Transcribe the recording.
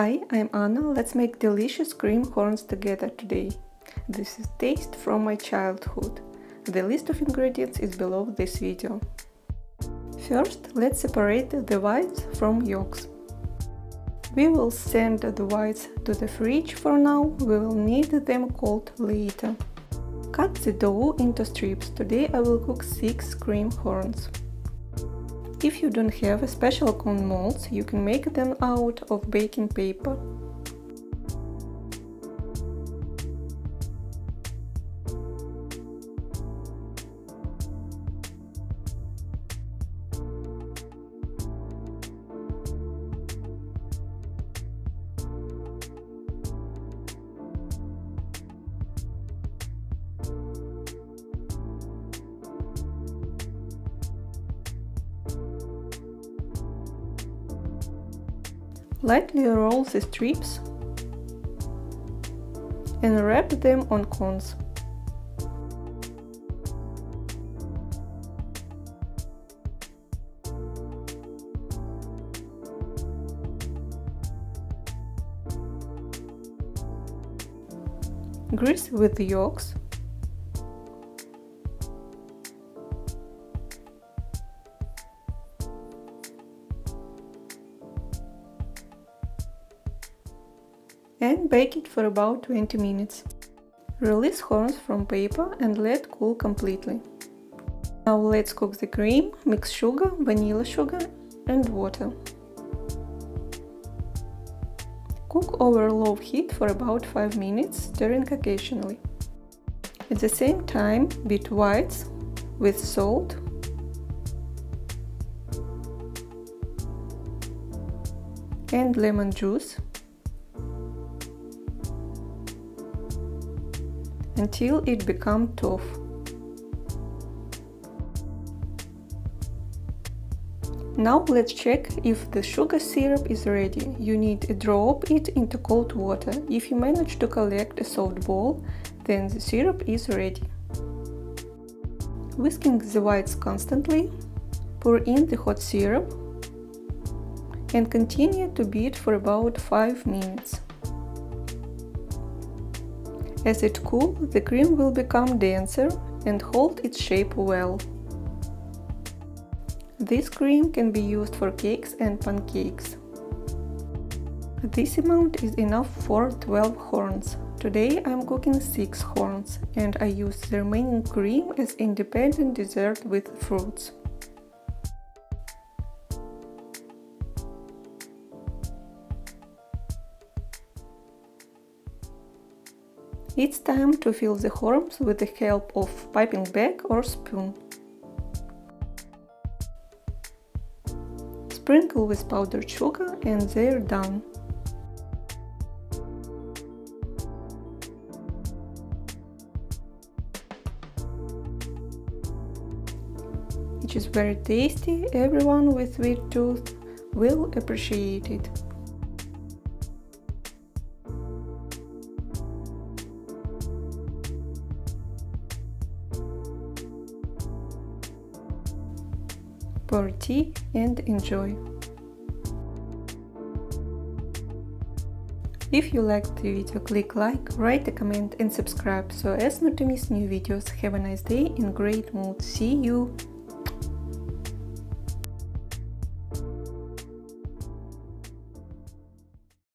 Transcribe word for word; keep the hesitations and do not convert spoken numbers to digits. Hi, I'm Anna. Let's make delicious cream corns together today. This is taste from my childhood. The list of ingredients is below this video. First, let's separate the whites from yolks. We will send the whites to the fridge for now, we will need them cold later. Cut the dough into strips. Today I will cook six cream corns. If you don't have special corn molds, you can make them out of baking paper. Lightly roll the strips and wrap them on cones. Grease with the yolks. And bake it for about twenty minutes. Release horns from paper and let cool completely. Now let's cook the cream, mix sugar, vanilla sugar and water. Cook over low heat for about five minutes, stirring occasionally. At the same time, beat whites with salt and lemon juice until it becomes tough. Now let's check if the sugar syrup is ready. You need to drop it into cold water. If you manage to collect a soft ball, then the syrup is ready. Whisking the whites constantly, pour in the hot syrup and continue to beat for about five minutes. As it cools, the cream will become denser and hold its shape well. This cream can be used for cakes and pancakes. This amount is enough for twelve horns. Today I'm cooking six horns and I use the remaining cream as independent dessert with fruits. It's time to fill the horns with the help of piping bag or spoon. Sprinkle with powdered sugar and they're done. It is very tasty, everyone with sweet tooth will appreciate it. Pour tea and enjoy. If you liked the video, click like, write a comment and subscribe so as not to miss new videos. Have a nice day and great mood. See you!